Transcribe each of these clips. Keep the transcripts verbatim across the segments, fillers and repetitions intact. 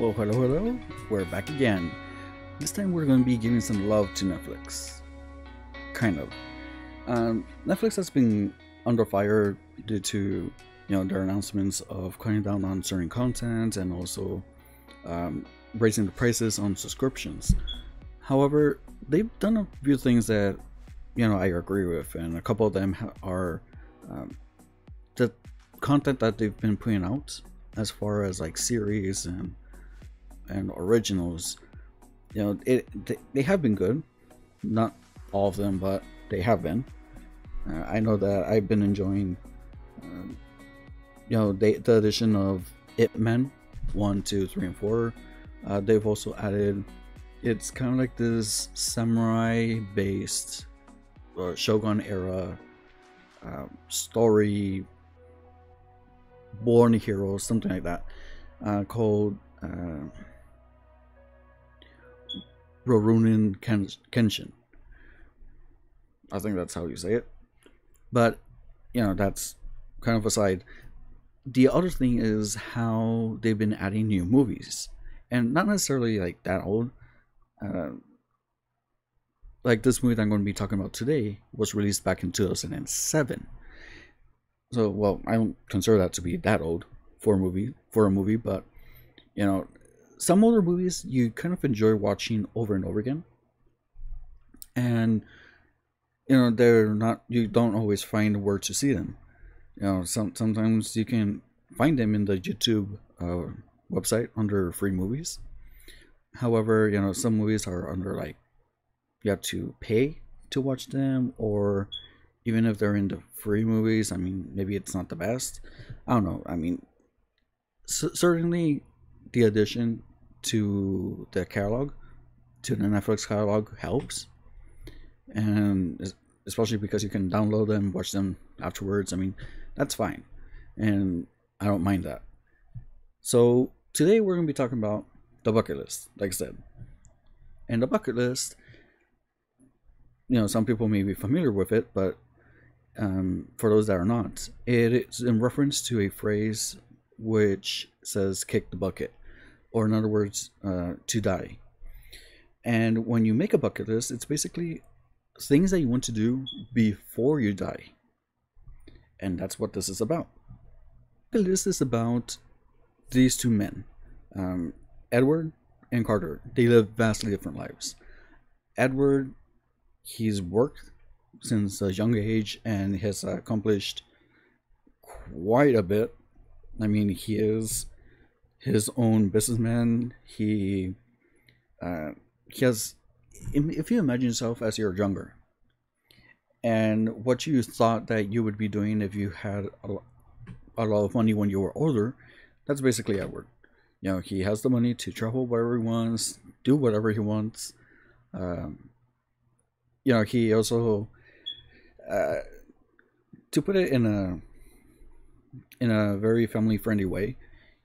Well, hello, hello, we're back again. This time we're going to be giving some love to Netflix. Kind of. Um, Netflix has been under fire due to, you know, their announcements of cutting down on certain content and also um, raising the prices on subscriptions. However, they've done a few things that, you know, I agree with, and a couple of them are um, the content that they've been putting out as far as like series and and originals. You know, it they, they have been good, not all of them, but they have been. Uh, I know that I've been enjoying, um, you know, the, the addition of Ip Man one, two, three, and four. Uh, they've also added, it's kind of like this samurai-based uh, Shogun era uh, story, born hero, something like that, uh, called uh, Rurouni Kenshin. I think that's how you say it. But, you know, that's kind of aside. The other thing is how they've been adding new movies. And not necessarily, like, that old. Uh, like, this movie that I'm going to be talking about today was released back in two thousand seven. So, well, I don't consider that to be that old for a movie, for a movie, but, you know, some older movies you kind of enjoy watching over and over again. And, you know, they're not, you don't always find where to see them. You know, some, sometimes you can find them in the YouTube uh, website under free movies. However, you know, some movies are under, like, you have to pay to watch them, or even if they're in the free movies, I mean, maybe it's not the best. I don't know. I mean, certainly the addition to the catalog, to the Netflix catalog, helps. And especially because you can download them, watch them afterwards. I mean, that's fine. And I don't mind that. So today we're going to be talking about The Bucket List, like I said. And The Bucket List, you know, some people may be familiar with it, but um, for those that are not, it is in reference to a phrase which says kick the bucket, or in other words, uh, to die. And when you make a bucket list, it's basically things that you want to do before you die. And that's what this is about. The list is about these two men, um, Edward and Carter. They live vastly different lives. Edward, he's worked since a young age and has accomplished quite a bit. I mean, he is his own businessman. He, uh, he has, if you imagine yourself as you're younger, and what you thought that you would be doing if you had a, a lot of money when you were older, that's basically Edward. You know, he has the money to travel wherever he wants, do whatever he wants. Um, you know, he also, uh, to put it in a, in a very family-friendly way,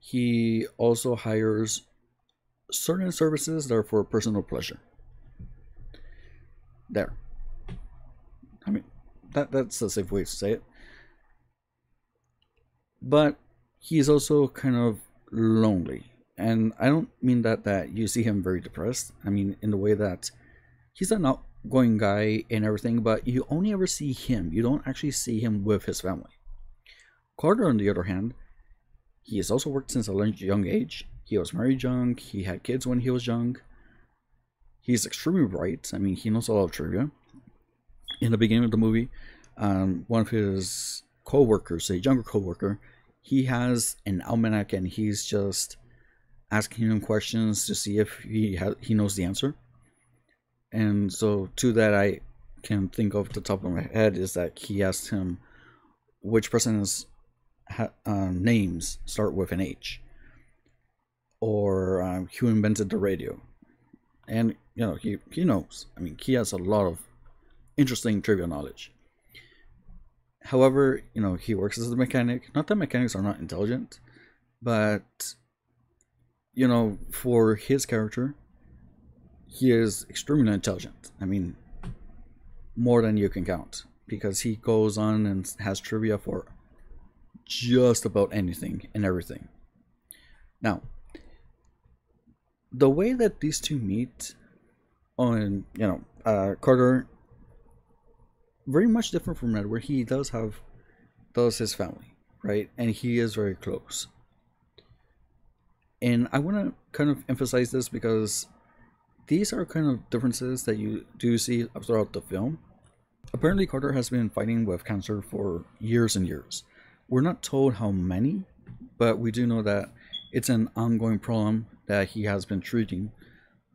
he also hires certain services that are for personal pleasure. There. I mean, that that's a safe way to say it. But he's also kind of lonely. And I don't mean that, that you see him very depressed. I mean, in the way that he's an outgoing guy and everything, but you only ever see him. You don't actually see him with his family. Carter, on the other hand, he has also worked since a young age. He was married young. He had kids when he was young. He's extremely bright. I mean, he knows a lot of trivia. In the beginning of the movie, um, one of his co-workers, a younger co-worker, he has an almanac, and he's just asking him questions to see if he ha he knows the answer. And so, to that, I can think off the top of my head is that he asked him which person's ha uh, names start with an H, or uh, who invented the radio. And, you know, he, he knows. I mean, he has a lot of interesting trivia knowledge. However, you know, he works as a mechanic. Not that mechanics are not intelligent, but, you know, for his character, he is extremely intelligent. I mean, more than you can count, because he goes on and has trivia for just about anything and everything. Now, the way that these two meet on, you know, uh, Carter, very much different from Ned, where he does have, does his family, right? And he is very close. And I want to kind of emphasize this because these are kind of differences that you do see throughout the film. Apparently, Carter has been fighting with cancer for years and years. We're not told how many, but we do know that it's an ongoing problem that he has been treating,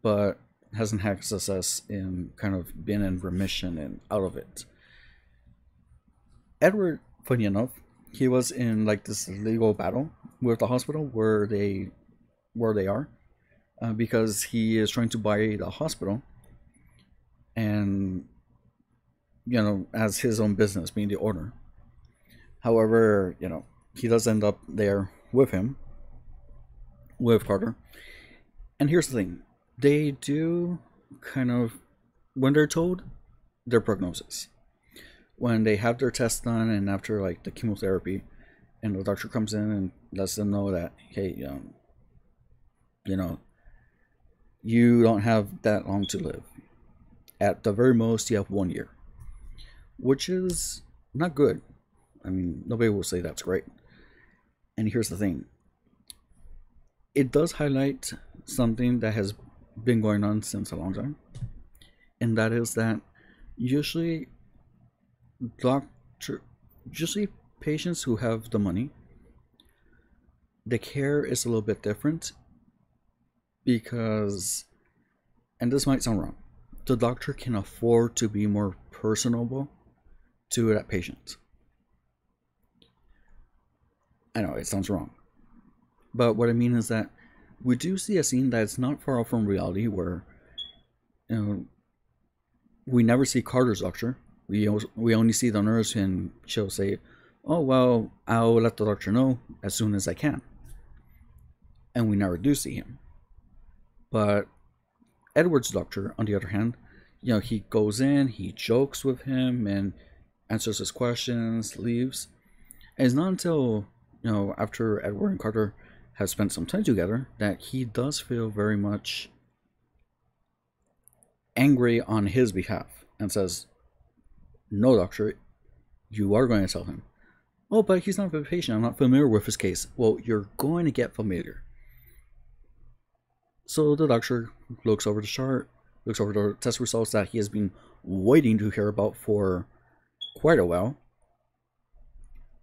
but hasn't had success in kind of being in remission and out of it. Edward, funny enough, he was in like this legal battle with the hospital where they, where they are, uh, because he is trying to buy the hospital and, you know, as his own business, being the owner. However, you know, he does end up there with him, with Carter. And here's the thing. They do kind of, when they're told their prognosis, when they have their test done and after like the chemotherapy, and the doctor comes in and lets them know that, hey, um, you know, you don't have that long to live. At the very most, you have one year, which is not good. I mean, nobody will say that's great. And here's the thing. It does highlight something that has been going on since a long time. And that is that usually doctor, usually patients who have the money, the care is a little bit different because, and this might sound wrong, the doctor can afford to be more personable to that patient. I know it sounds wrong, but what I mean is that we do see a scene that's not far off from reality where, you know, we never see Carter's doctor. We, we only see the nurse, and she'll say, oh, well, I'll let the doctor know as soon as I can. And we never do see him. But Edward's doctor, on the other hand, you know, he goes in, he jokes with him and answers his questions, leaves. And it's not until, you know, after Edward and Carter have spent some time together, that he does feel very much angry on his behalf and says, no, doctor, you are going to tell him. Oh, but he's not a patient. I'm not familiar with his case. Well, you're going to get familiar. So the doctor looks over the chart, looks over the test results that he has been waiting to hear about for quite a while,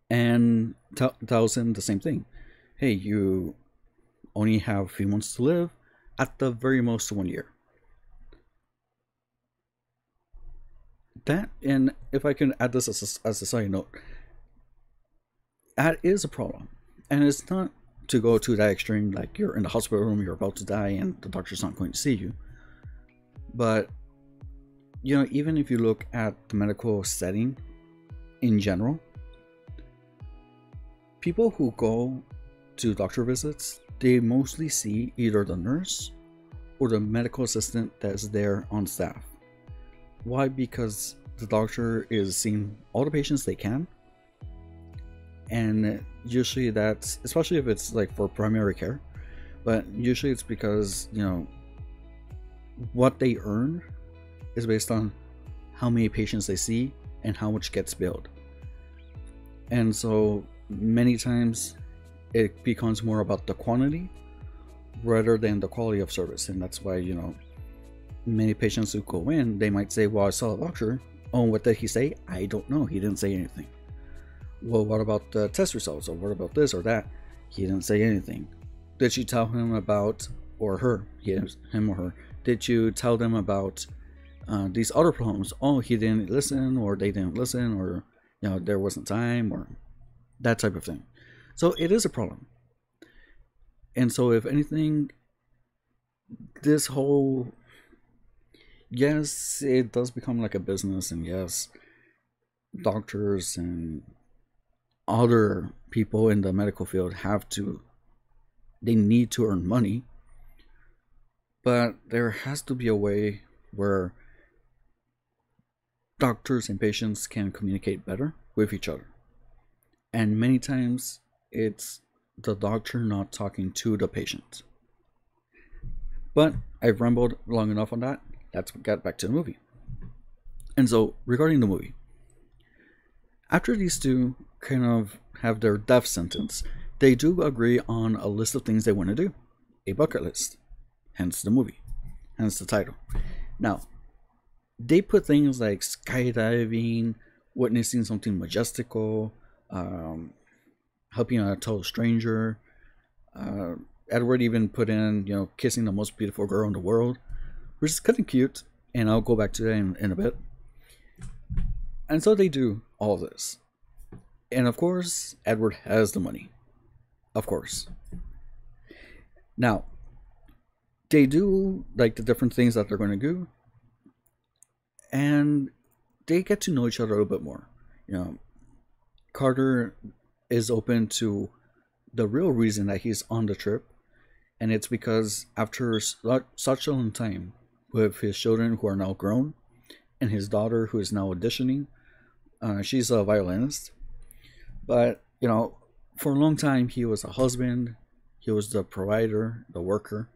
and tells him the same thing. Hey, you only have a few months to live, at the very most one year. That, and if I can add this as a, as a side note, that is a problem. And it's not to go to that extreme, like you're in the hospital room, you're about to die, and the doctor's not going to see you. But, you know, even if you look at the medical setting in general, people who go to doctor visits, they mostly see either the nurse or the medical assistant that's there on staff. Why? Because the doctor is seeing all the patients they can, and usually that's, especially if it's like for primary care, but usually it's because, you know, what they earn is based on how many patients they see and how much gets billed. And so many times it becomes more about the quantity rather than the quality of service. And that's why, you know, many patients who go in, they might say, well, I saw a doctor. Oh, what did he say? I don't know. He didn't say anything. Well, what about the test results? Or what about this or that? He didn't say anything. Did you tell him about, or her, he, him or her, did you tell them about uh, these other problems? Oh, he didn't listen, or they didn't listen, or, you know, there wasn't time, or that type of thing. So it is a problem. And so if anything, this whole, yes, it does become like a business, and yes, doctors and other people in the medical field have to, they need to earn money, but there has to be a way where doctors and patients can communicate better with each other. And many times, it's the doctor not talking to the patient. But I've rambled long enough on that. Let's get back to the movie. And so, regarding the movie, after these two kind of have their death sentence, they do agree on a list of things they want to do. A bucket list. Hence the movie. Hence the title. Now, they put things like skydiving, witnessing something majestical, um, helping a total stranger. Uh, Edward even put in, you know, kissing the most beautiful girl in the world, which is kind of cute. And I'll go back to that in, in a bit. And so they do all this. And of course, Edward has the money. Of course. Now, they do like the different things that they're going to do. And they get to know each other a little bit more. You know, Carter is open to the real reason that he's on the trip. And it's because after such a long time with his children who are now grown and his daughter who is now auditioning, uh, she's a violinist. But, you know, for a long time, he was a husband. He was the provider, the worker.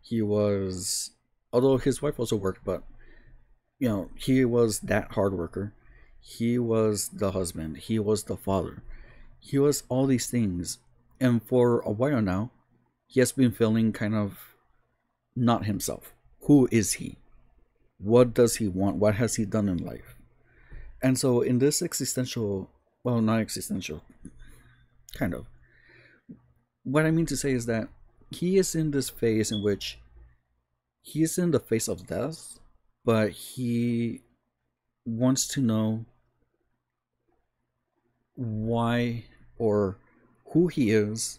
He was, although his wife also worked, but, you know, he was that hard worker. He was the husband. He was the father. He was all these things. And for a while now, he has been feeling kind of not himself. Who is he? What does he want? What has he done in life? And so in this existential, well, not existential, kind of, what I mean to say is that he is in this phase in which he is in the face of death, but he wants to know why or who he is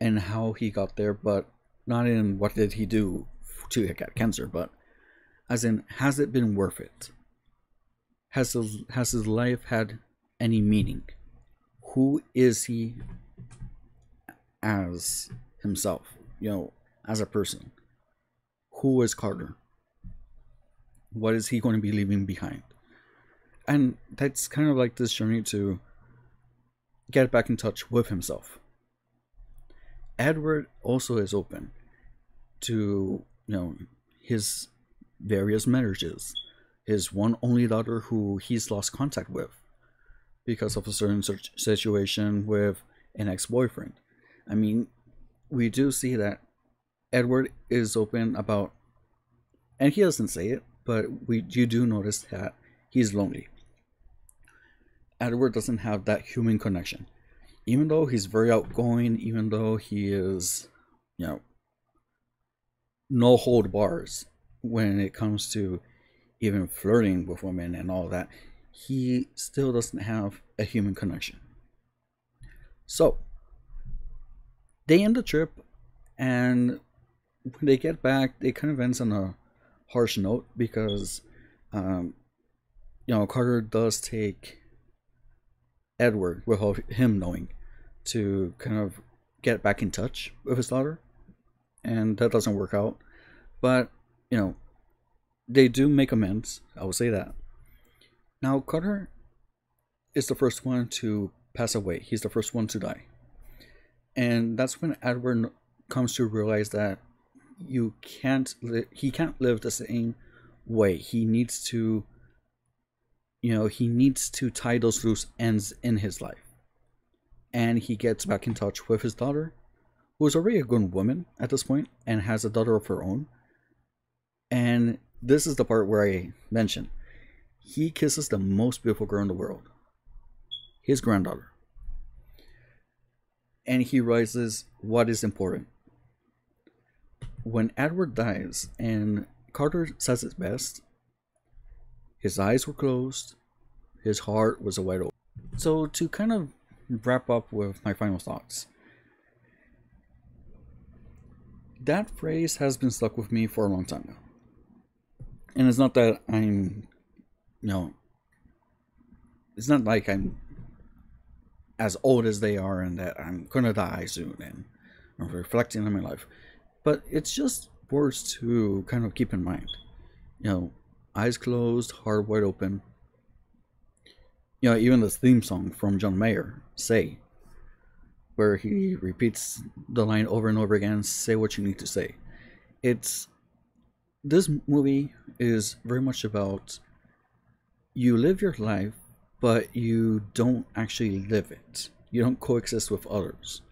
and how he got there, but not in what did he do to get cancer, but as in, has it been worth it? Has his, has his life had any meaning? Who is he as himself, you know, as a person? Who is Carter? What is he going to be leaving behind? And that's kind of like this journey to get back in touch with himself. Edward also is open to, you know, his various marriages, his one only daughter who he's lost contact with because of a certain situation with an ex-boyfriend. I mean, we do see that Edward is open about, and he doesn't say it, but we you do notice that he's lonely. Edward doesn't have that human connection. Even though he's very outgoing, even though he is, you know, no hold bars when it comes to even flirting with women and all that, he still doesn't have a human connection. So, they end the trip, and when they get back, it kind of ends on a harsh note because, um, you know, Carter does take Edward, without him knowing, to kind of get back in touch with his daughter, and that doesn't work out. But, you know, they do make amends, I will say that. Now, Carter is the first one to pass away. He's the first one to die. And that's when Edward comes to realize that you can't li he can't live the same way. He needs to, you know, he needs to tie those loose ends in his life. And he gets back in touch with his daughter, who is already a good woman at this point and has a daughter of her own. And this is the part where I mentioned he kisses the most beautiful girl in the world, his granddaughter. And he realizes what is important. When Edward dies, and Carter says it best, his eyes were closed, his heart was wide open. So to kind of wrap up with my final thoughts, that phrase has been stuck with me for a long time now. And it's not that I'm, you know, it's not like I'm as old as they are and that I'm gonna die soon and I'm reflecting on my life. But it's just words to kind of keep in mind, you know, eyes closed, heart wide open. You know, even the theme song from John Mayer, Say, where he repeats the line over and over again, say what you need to say. it's this movie is very much about you live your life, but you don't actually live it. You don't coexist with others.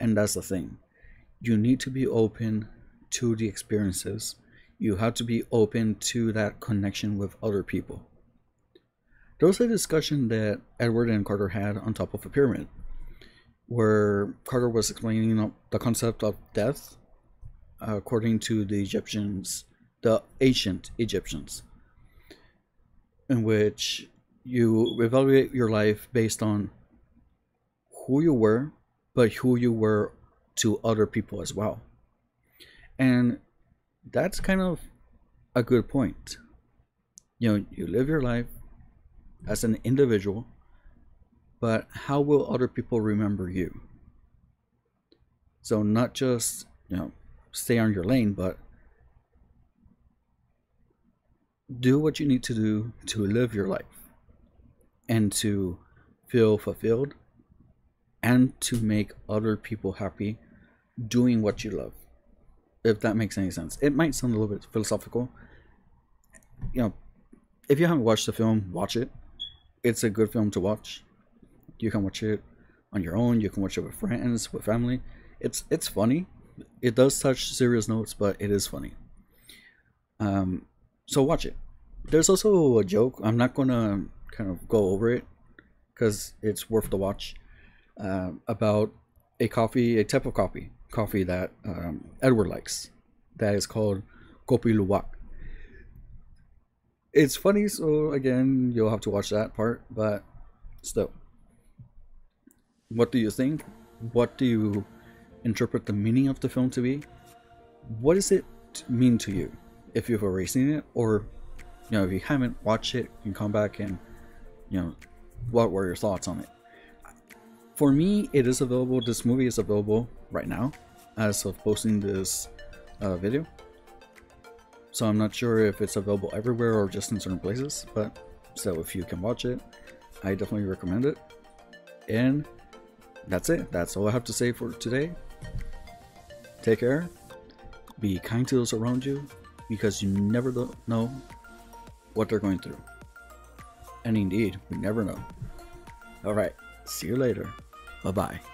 And that's the thing. You need to be open to the experiences. You have to be open to that connection with other people. There was a discussion that Edward and Carter had on top of a pyramid, where Carter was explaining the concept of death uh, according to the Egyptians, the ancient Egyptians, in which you evaluate your life based on who you were, but who you were to other people as well. And that's kind of a good point. You know, you live your life as an individual, but how will other people remember you? So not just, you know, stay on your lane, but do what you need to do to live your life and to feel fulfilled and to make other people happy doing what you love, if that makes any sense. It might sound a little bit philosophical. You know, if you haven't watched the film, watch it. It's a good film to watch. You can watch it on your own. You can watch it with friends, with family. It's it's funny. It does touch serious notes, but it is funny. Um, so watch it. There's also a joke. I'm not gonna kind of go over it because it's worth the watch. Uh, about a coffee, a type of coffee, coffee that um, Edward likes, that is called kopi luwak. It's funny, so again, you'll have to watch that part, but still. What do you think? What do you interpret the meaning of the film to be? What does it mean to you? If you've already seen it, or, you know, if you haven't, watch it and come back and, you know, what were your thoughts on it? For me, it is available. This movie is available right now as of posting this uh, video. So I'm not sure if it's available everywhere or just in certain places, but so if you can watch it, I definitely recommend it. And that's it. That's all I have to say for today. Take care. Be kind to those around you, because you never know what they're going through. And indeed, we never know. All right. See you later. Bye-bye.